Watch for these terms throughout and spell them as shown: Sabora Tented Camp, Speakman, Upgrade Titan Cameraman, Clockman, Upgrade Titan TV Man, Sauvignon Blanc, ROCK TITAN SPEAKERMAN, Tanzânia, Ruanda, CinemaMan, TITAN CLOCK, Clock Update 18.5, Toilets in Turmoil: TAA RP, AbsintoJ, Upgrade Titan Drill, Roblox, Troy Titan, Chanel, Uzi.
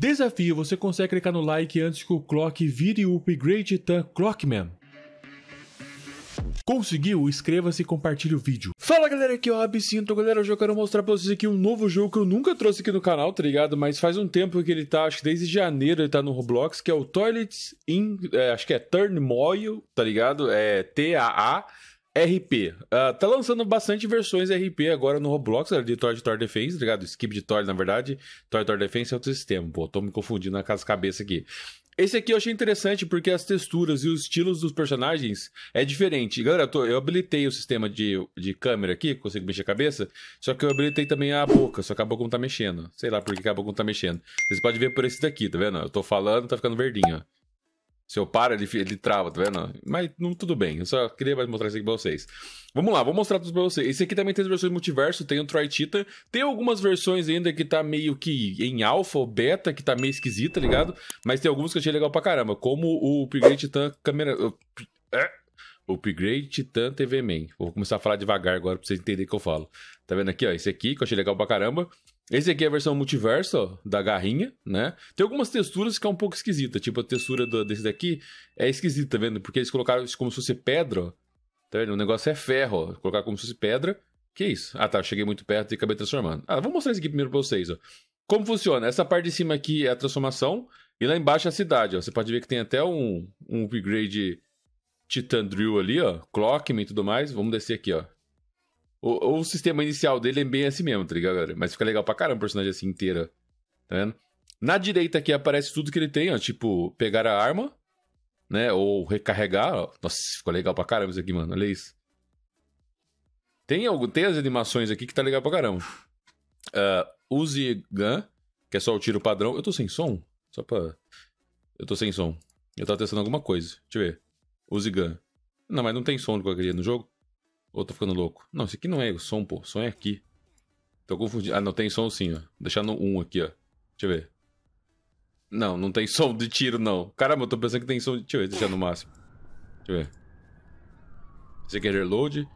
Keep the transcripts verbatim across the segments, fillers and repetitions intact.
Desafio, você consegue clicar no like antes que o Clock vire o Upgrade Titan Clockman. Conseguiu? Inscreva-se e compartilhe o vídeo. Fala galera, aqui é o Absinto. Galera, hoje eu quero mostrar pra vocês aqui um novo jogo que eu nunca trouxe aqui no canal, tá ligado? Mas faz um tempo que ele tá, acho que desde janeiro ele tá no Roblox, que é o Toilets in... É, acho que é Turmoil, tá ligado? É T A A R P. Uh, tá lançando bastante versões R P agora no Roblox, de Troy de Toy Defense, tá ligado? Skip de Toy, na verdade. Troy de Toy Defense é outro sistema, pô. Tô me confundindo na cabeça aqui. Esse aqui eu achei interessante porque as texturas e os estilos dos personagens é diferente. Galera, eu, tô, eu habilitei o sistema de, de câmera aqui, consigo mexer a cabeça, só que eu habilitei também a boca, só que a boca não tá mexendo. Sei lá por que a boca não tá mexendo. Vocês podem ver por esse daqui, tá vendo? Eu tô falando, tá ficando verdinho, ó. Se eu paro, ele, ele trava, tá vendo? Mas não, tudo bem, eu só queria mais mostrar isso aqui pra vocês. Vamos lá, vou mostrar tudo pra vocês. Esse aqui também tem as versões multiverso, tem o Troy Titan. Tem algumas versões ainda que tá meio que em alpha ou beta, que tá meio esquisita, ligado? Mas tem alguns que eu achei legal pra caramba, como o Upgrade Titan Camera... O Upgrade Titan T V Man. Vou começar a falar devagar agora pra vocês entenderem o que eu falo. Tá vendo aqui, ó, esse aqui que eu achei legal pra caramba. Esse aqui é a versão multiverso, ó, da garrinha, né? Tem algumas texturas que é um pouco esquisita, tipo a textura do, desse daqui é esquisita, tá vendo? Porque eles colocaram isso como se fosse pedra, ó. Tá vendo? O negócio é ferro, ó. Colocar como se fosse pedra. Que isso? Ah, tá, eu cheguei muito perto e acabei transformando. Ah, vou mostrar isso aqui primeiro pra vocês, ó. Como funciona? Essa parte de cima aqui é a transformação e lá embaixo é a cidade, ó. Você pode ver que tem até um, um upgrade Titan Drill ali, ó. Clockman e tudo mais. Vamos descer aqui, ó. O, o sistema inicial dele é bem assim mesmo, tá ligado, galera? Mas fica legal pra caramba o personagem assim inteiro, tá vendo? Na direita aqui aparece tudo que ele tem, ó. Tipo, pegar a arma, né? Ou recarregar, ó. Nossa, ficou legal pra caramba isso aqui, mano. Olha isso. Tem, algo, tem as animações aqui que tá legal pra caramba. Uh, use Gun, que é só o tiro padrão. Eu tô sem som? Só pra... Eu tô sem som. Eu tava testando alguma coisa. Deixa eu ver. Use Gun. Não, mas não tem som do que eu queria no jogo. Ou tô ficando louco? Não, isso aqui não é o som, pô. O som é aqui. Tô confundindo. Ah, não, tem som sim, ó. Vou deixar no um aqui, ó. Deixa eu ver. Não, não tem som de tiro, não. Caramba, eu tô pensando que tem som de... Deixa eu ver, deixar no máximo. Deixa eu ver. Esse aqui é reload.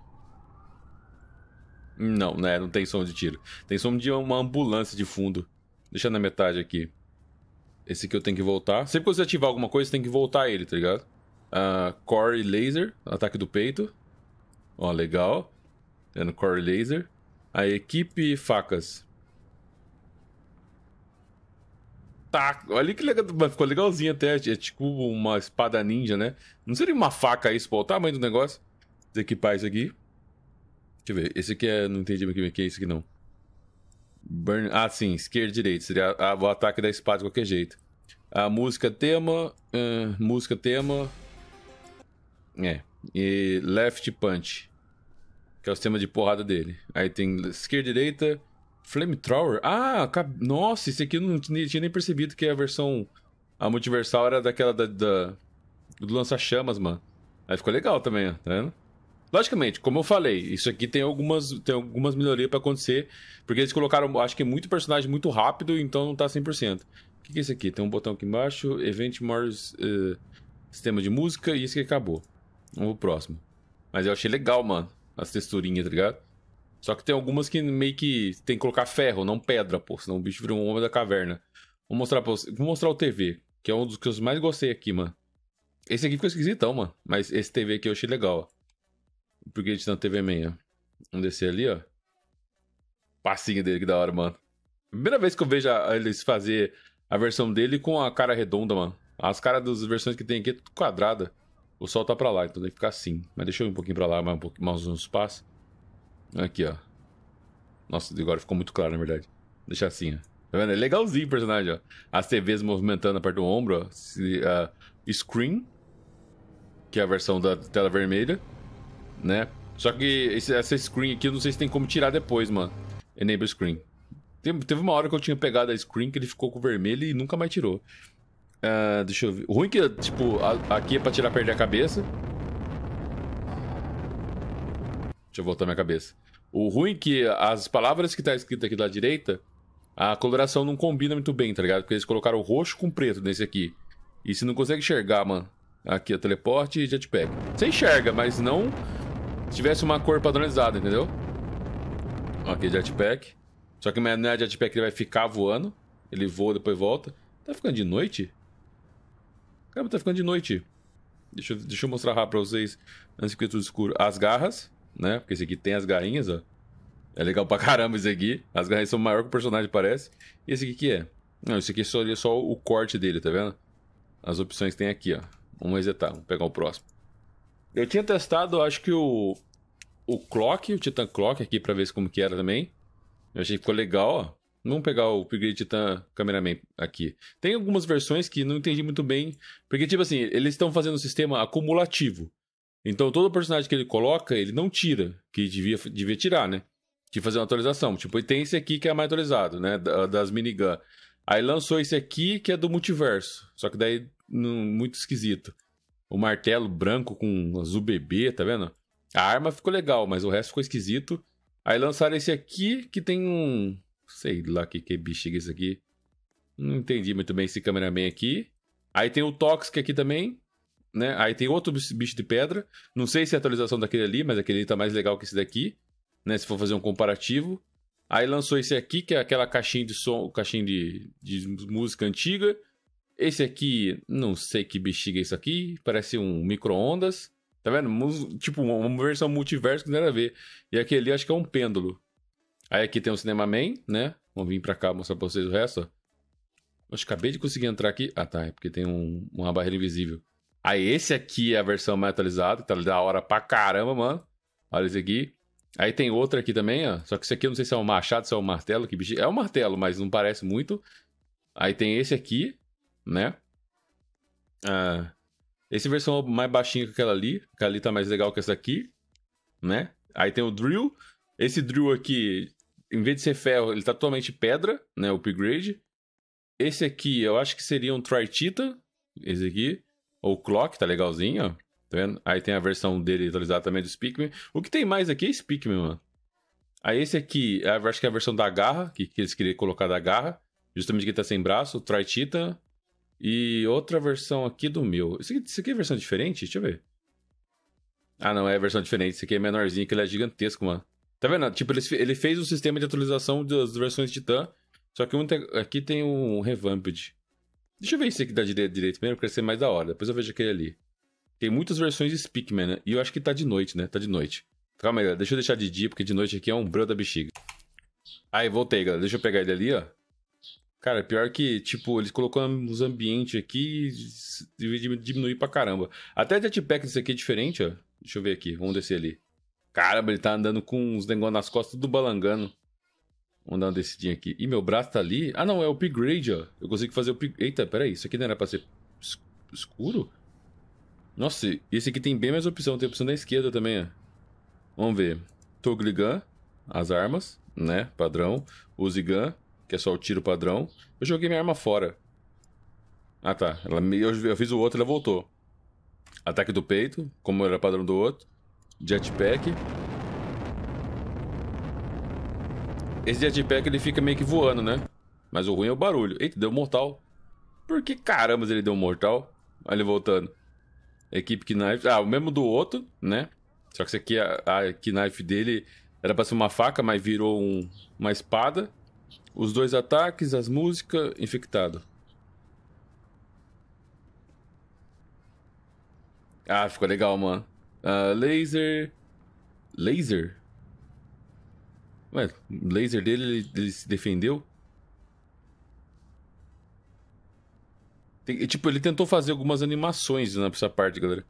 Não, né? Não tem som de tiro. Tem som de uma ambulância de fundo. Deixa na metade aqui. Esse aqui eu tenho que voltar. Sempre que você ativar alguma coisa, você tem que voltar ele, tá ligado? Uh, core laser. Ataque do peito. Ó, legal. Tendo Core Laser. A equipe facas. Tá, olha que legal. Ficou legalzinho até. É tipo uma espada ninja, né? Não seria uma faca isso, pô. O tamanho do negócio. Desequipar isso aqui. Deixa eu ver. Esse aqui é... Não entendi o que é isso aqui, não. Burn... Ah, sim. Esquerda e direita. Seria a... o ataque da espada de qualquer jeito. A música tema. Uh, música tema. É. E Left Punch, que é o sistema de porrada dele. Aí tem esquerda e direita. Flamethrower. Ah, cab... nossa, esse aqui eu não tinha nem percebido que a versão... A multiversal era daquela da... da... do lança-chamas, mano. Aí ficou legal também, ó. Tá vendo? Logicamente, como eu falei, isso aqui tem algumas, tem algumas melhorias pra acontecer. Porque eles colocaram, acho que muito personagem muito rápido, então não tá cem por cento. O que que é isso aqui? Tem um botão aqui embaixo. Event Mars... Uh... Sistema de música. E isso que acabou. Vamos pro próximo. Mas eu achei legal, mano. As texturinhas, tá ligado? Só que tem algumas que meio que tem que colocar ferro, não pedra, pô. Senão o bicho vira um homem da caverna. Vou mostrar pra vocês. Vou mostrar o T V, que é um dos que eu mais gostei aqui, mano. Esse aqui ficou esquisitão, mano. Mas esse T V aqui eu achei legal, ó. Porque ele tá no T V Man, ó. Vamos descer ali, ó. Passinho dele, que da hora, mano. Primeira vez que eu vejo eles fazer a versão dele com a cara redonda, mano. As caras das versões que tem aqui é tudo quadrada. O sol tá pra lá, então tem que ficar assim. Mas deixa eu ir um pouquinho pra lá, mais um pouquinho, mais uns passos. Aqui, ó. Nossa, agora ficou muito claro, na verdade. Deixa assim, ó. Tá vendo? É legalzinho o personagem, ó. As T Vs movimentando a parte do ombro, ó. Se, uh, screen. Que é a versão da tela vermelha. Né? Só que esse, essa screen aqui, eu não sei se tem como tirar depois, mano. Enable screen. Teve, teve uma hora que eu tinha pegado a screen que ele ficou com o vermelho e nunca mais tirou. Uh, deixa eu ver. O ruim que, tipo, a, aqui é pra tirar, perder a cabeça. Deixa eu voltar minha cabeça. O ruim que as palavras que tá escrito aqui da direita, a coloração não combina muito bem, tá ligado? Porque eles colocaram o roxo com o preto nesse aqui. E você não consegue enxergar, mano. Aqui é teleporte e jetpack. Você enxerga, mas não se tivesse uma cor padronizada, entendeu? Aqui, jetpack. Só que não é jetpack que ele vai ficar voando. Ele voa, depois volta. Tá ficando de noite? Caramba, tá ficando de noite. Deixa, deixa eu mostrar rápido pra vocês, antes que fique tudo escuro. As garras, né? Porque esse aqui tem as garrinhas, ó. É legal pra caramba esse aqui. As garras são maior que o personagem parece. E esse aqui que é? Não, esse aqui é só, é só o corte dele, tá vendo? As opções tem aqui, ó. Vamos resetar, vamos pegar o próximo. Eu tinha testado, acho que o... O Clock, o Titan Clock aqui pra ver como que era também. Eu achei que ficou legal, ó. Vamos pegar o Upgrade Titan Cameraman aqui. Tem algumas versões que não entendi muito bem. Porque, tipo assim, eles estão fazendo um sistema acumulativo. Então, todo personagem que ele coloca, ele não tira. Que devia, devia tirar, né? De fazer uma atualização. Tipo, tem esse aqui que é mais atualizado, né? Das minigun. Aí lançou esse aqui que é do multiverso. Só que daí, não, muito esquisito. O martelo branco com azul bebê, tá vendo? A arma ficou legal, mas o resto ficou esquisito. Aí lançaram esse aqui, que tem um... Sei lá que, que bicho é esse aqui. Não entendi muito bem esse cameraman aqui. Aí tem o Toxic aqui também, né? Aí tem outro bicho de pedra. Não sei se é a atualização daquele ali, mas aquele ali tá mais legal que esse daqui, né? Se for fazer um comparativo. Aí lançou esse aqui, que é aquela caixinha de som, caixinha de, de música antiga. Esse aqui, não sei que bexiga é isso aqui. Parece um micro-ondas. Tá vendo? Tipo, uma versão multiverso que não era a ver. E aquele ali acho que é um pêndulo. Aí aqui tem o CinemaMan, né? Vamos vir pra cá mostrar pra vocês o resto, ó. Acho que acabei de conseguir entrar aqui. Ah, tá. É porque tem um, uma barreira invisível. Aí esse aqui é a versão mais atualizada. Tá da hora pra caramba, mano. Olha esse aqui. Aí tem outra aqui também, ó. Só que isso aqui eu não sei se é um machado, se é um martelo. Que bicho... É um martelo, mas não parece muito. Aí tem esse aqui, né? Ah, esse versão mais baixinho que aquela ali. Aquela ali tá mais legal que essa aqui, né? Aí tem o Drill. Esse Drill aqui, em vez de ser ferro, ele tá totalmente pedra, né? O upgrade. Esse aqui, eu acho que seria um Troy Titan. Esse aqui. Ou Clock, tá legalzinho, ó. Tá vendo? Aí tem a versão dele atualizada também do Speakman. O que tem mais aqui é Speakman, mano. Aí esse aqui, eu acho que é a versão da garra, que, que eles queriam colocar da garra. Justamente que ele tá sem braço, o Troy Titan. E outra versão aqui do meu. Isso aqui, isso aqui é versão diferente? Deixa eu ver. Ah, não, é a versão diferente. Isso aqui é menorzinho, que ele é gigantesco, mano. Tá vendo? Tipo, ele fez um sistema de atualização das versões Titan. Só que um te... aqui tem um Revamped. Deixa eu ver esse aqui da direita direito primeiro, porque vai ser mais da hora. Depois eu vejo aquele ali. Tem muitas versões de Speakman, né? E eu acho que tá de noite, né? Tá de noite. Calma aí, galera. Deixa eu deixar de dia, porque de noite aqui é um brão da bexiga. Aí, voltei, galera. Deixa eu pegar ele ali, ó. Cara, pior que, tipo, eles colocaram os ambientes aqui e diminuir pra caramba. Até a jetpack desse aqui é diferente, ó. Deixa eu ver aqui. Vamos descer ali. Caramba, ele tá andando com uns negócios nas costas, tudo balangando. Vamos dar uma descidinha aqui. Ih, meu braço tá ali. Ah, não, é o upgrade, ó. Eu consigo fazer o upgrade. Eita, peraí, isso aqui não era pra ser escuro? Nossa, esse aqui tem bem mais opção. Tem opção da esquerda também, ó. Vamos ver. Toggle Gun, as armas, né, padrão. Uzi Gun, que é só o tiro padrão. Eu joguei minha arma fora. Ah, tá. Ela me... Eu fiz o outro, ela voltou. Ataque do peito, como era padrão do outro. Jetpack. Esse jetpack ele fica meio que voando, né? Mas o ruim é o barulho. Eita, deu mortal. Por que caramba ele deu mortal? Olha ele voltando. Equipe Knife. Ah, o mesmo do outro, né? Só que esse aqui, a, a Knife dele era pra ser uma faca, mas virou um, uma espada. Os dois ataques, as músicas, infectado. Ah, ficou legal, mano. Uh, laser... Laser? Ué, o laser dele, ele, ele se defendeu? Tem, e, tipo, ele tentou fazer algumas animações nessa parte, galera.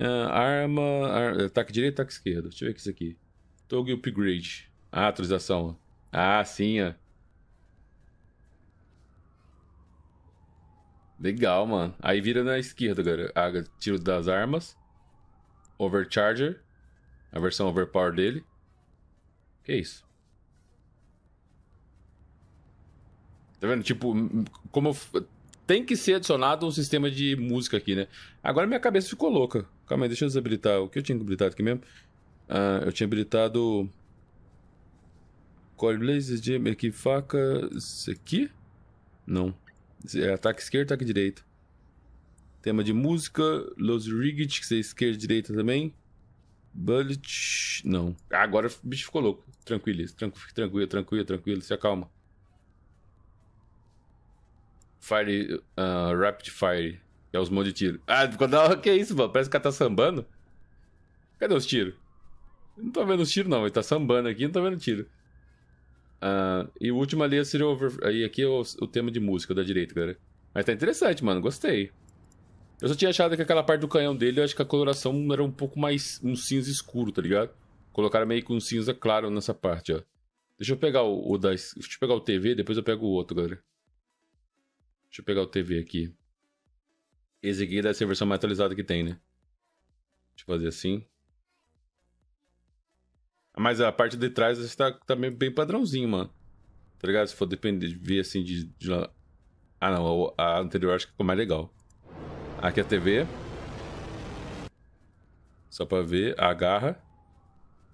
Uh, arma... Ar, ataque direito, ataque esquerdo. Deixa eu ver o que é isso aqui. Toggle Upgrade. Ah, atualização. Ah, sim, ó. Legal, mano. Aí vira na esquerda, galera. Ah, tiro das armas. Overcharger, a versão overpower dele. Que isso? Tá vendo? Tipo, como eu... tem que ser adicionado um sistema de música aqui, né? Agora minha cabeça ficou louca. Calma aí, deixa eu desabilitar o que eu tinha habilitado aqui mesmo. Ah, eu tinha habilitado Core Blaze, Gem, aqui, faca. Isso aqui? Não. É ataque esquerdo, ataque direito. Tema de música, Los Rigged, que é esquerda e direita também. Bullet. Não. Agora o bicho ficou louco. Tranquilo, tranquilo, tranquilo, tranquilo, tranquilo. Se acalma. Fire, uh, Rapid Fire, que é os modos de tiro. Ah, ficou da hora, que é isso, mano? Parece que o cara tá sambando. Cadê os tiros? Não tô vendo os tiros, não. Ele tá sambando aqui, não tô vendo tiro. Uh, e o último ali seria o over... Aí aqui é o, o tema de música da direita, galera. Mas tá interessante, mano. Gostei. Eu só tinha achado que aquela parte do canhão dele, eu acho que a coloração era um pouco mais um cinza escuro, tá ligado? Colocaram meio que um cinza claro nessa parte, ó. Deixa eu pegar o, o da... Deixa eu pegar o T V, depois eu pego o outro, galera. Deixa eu pegar o T V aqui. Esse aqui deve ser a versão mais atualizada que tem, né? Deixa eu fazer assim. Mas a parte de trás está também bem padrãozinho, mano. Tá ligado? Se for depender de ver assim de... de... Ah, não. A anterior acho que ficou mais legal. Aqui a T V. Só pra ver. A garra.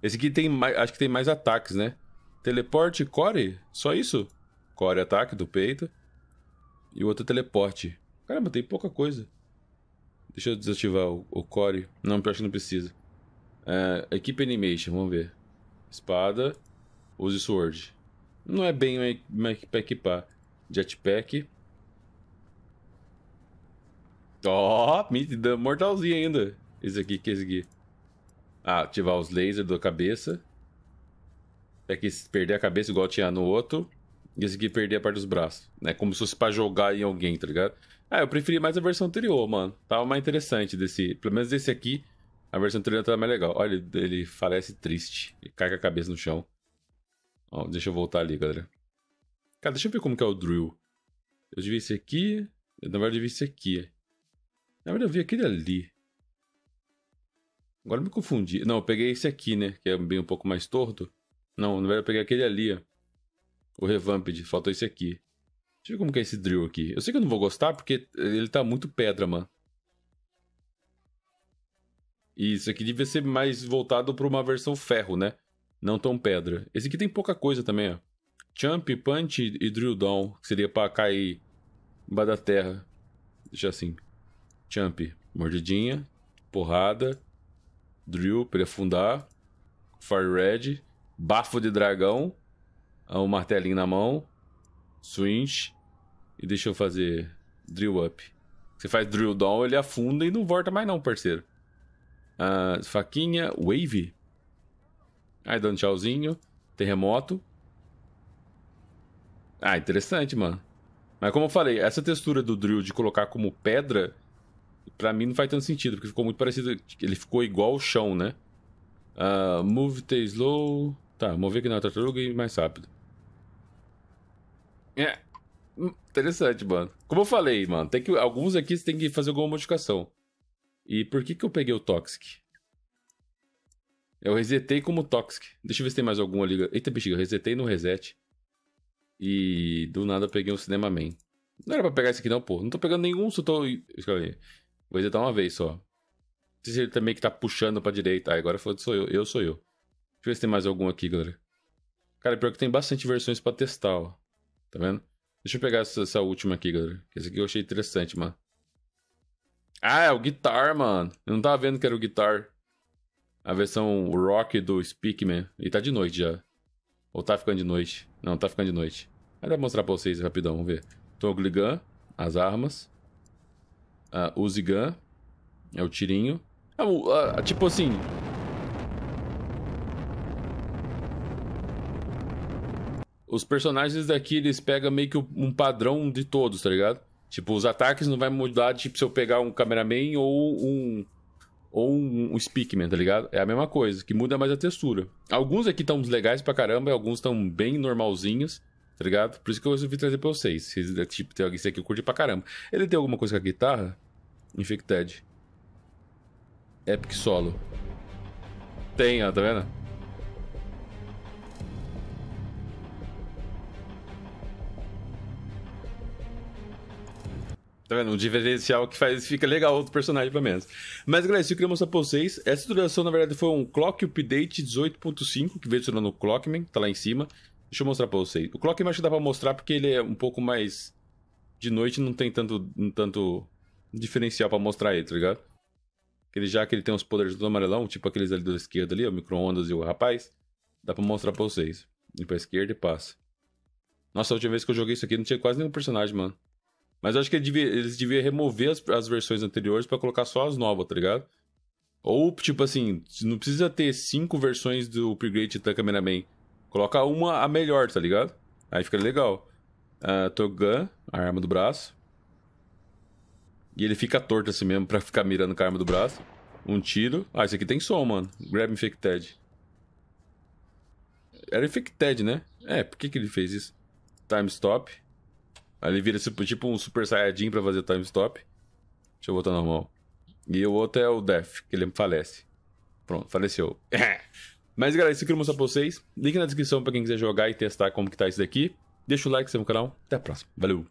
Esse aqui tem mais... Acho que tem mais ataques, né? Teleporte, core. Só isso? Core, ataque do peito. E o outro é teleporte. Caramba, tem pouca coisa. Deixa eu desativar o, o core. Não, pior que não precisa. É, equipe animation. Vamos ver. Espada. Use sword. Não é bem pra equipar. Jetpack. Ó, oh, me dá mortalzinho ainda. Esse aqui, que esse aqui. Ah, ativar os lasers da cabeça. É que perder a cabeça igual tinha no outro. E esse aqui perder a parte dos braços. É como se fosse pra jogar em alguém, tá ligado? Ah, eu preferi mais a versão anterior, mano. Tava mais interessante desse... Pelo menos desse aqui, a versão anterior tava mais legal. Olha, ele, ele falece triste. Ele cai com a cabeça no chão. Ó, deixa eu voltar ali, galera. Cara, deixa eu ver como que é o drill. Eu devia esse aqui. Na verdade, eu devia esse aqui. Na verdade, eu vi aquele ali. Agora eu me confundi. Não, eu peguei esse aqui, né? Que é bem um pouco mais torto. Não, na verdade, eu peguei aquele ali, ó. O Revamped, faltou esse aqui. Deixa eu ver como que é esse drill aqui. Eu sei que eu não vou gostar porque ele tá muito pedra, mano. E isso aqui devia ser mais voltado pra uma versão ferro, né? Não tão pedra. Esse aqui tem pouca coisa também, ó. Jump, punch e drill down. Que seria pra cair embaixo da terra. Deixa assim. Jump, mordidinha. Porrada. Drill, pra ele afundar. Fire red. Bafo de dragão. Um martelinho na mão. Swinch. E deixa eu fazer drill up. Você faz drill down, ele afunda e não volta mais não, parceiro. Ah, faquinha. Wave. Aí dando tchauzinho. Terremoto. Ah, interessante, mano. Mas como eu falei, essa textura do drill de colocar como pedra, pra mim não faz tanto sentido, porque ficou muito parecido. Ele ficou igual ao chão, né? Ah, move the slow. Tá, mover aqui na tartaruga e mais rápido. É, interessante, mano. Como eu falei, mano, tem que, alguns aqui você tem que fazer alguma modificação. E por que que eu peguei o Toxic? Eu resetei como Toxic. Deixa eu ver se tem mais algum ali. Eita, bexiga, eu resetei no reset. E do nada eu peguei um CinemaMan. Não era pra pegar esse aqui não, pô. Não tô pegando nenhum, só tô... Vou resetar uma vez só. Não sei se ele também que tá puxando pra direita. Ah, agora sou eu. Eu sou eu. Deixa eu ver se tem mais algum aqui, galera. Cara, pior que tem bastante versões pra testar, ó. Tá vendo? Deixa eu pegar essa, essa última aqui, galera. Essa aqui eu achei interessante, mano. Ah, é o guitar, mano. Eu não tava vendo que era o guitar. A versão rock do Speakman. E tá de noite já. Ou tá ficando de noite. Não, tá ficando de noite. Mas dá pra mostrar pra vocês rapidão, vamos ver. Toggle gun, as armas. Ah, Uzi gun. É o tirinho. Ah, o, ah, tipo assim... Os personagens daqui, eles pegam meio que um padrão de todos, tá ligado? Tipo, os ataques não vai mudar, tipo, se eu pegar um cameraman ou um... Ou um, um Speakman, tá ligado? É a mesma coisa, que muda mais a textura. Alguns aqui estão legais pra caramba, alguns estão bem normalzinhos, tá ligado? Por isso que eu resolvi trazer pra vocês. Se, tipo, tem alguém aqui, eu curti pra caramba. Ele tem alguma coisa com a guitarra? Infected. Epic Solo. Tem, ó, tá vendo? Tá vendo? Um diferencial que faz, fica legal outro personagem, pelo menos. Mas, galera, isso que eu queria mostrar pra vocês. Essa atualização, na verdade, foi um Clock Update dezoito ponto cinco, que veio adicionando o Clockman, tá lá em cima. Deixa eu mostrar pra vocês. O Clockman acho que dá pra mostrar porque ele é um pouco mais... De noite não tem tanto, um tanto diferencial pra mostrar ele, tá ligado? Ele, já que ele tem os poderes do amarelão, tipo aqueles ali da esquerda ali, o micro-ondas e o rapaz. Dá pra mostrar pra vocês. E pra esquerda e passa. Nossa, a última vez que eu joguei isso aqui não tinha quase nenhum personagem, mano. Mas eu acho que ele devia, eles deviam remover as, as versões anteriores pra colocar só as novas, tá ligado? Ou, tipo assim, não precisa ter cinco versões do Upgrade Titan Cameraman. Coloca uma a melhor, tá ligado? Aí fica legal. Uh, Togan, a arma do braço. E ele fica torto assim mesmo pra ficar mirando com a arma do braço. Um tiro. Ah, esse aqui tem som, mano. Grab Infected. Era Infected, né? É, por que que ele fez isso? Time Stop. Aí ele vira tipo um Super Saiyajin pra fazer Time Stop. Deixa eu botar normal. E o outro é o Death, que ele falece. Pronto, faleceu. Mas galera, isso que eu queria mostrar pra vocês. Link na descrição pra quem quiser jogar e testar como que tá isso daqui. Deixa o like, se inscreve no canal. Até a próxima. Valeu!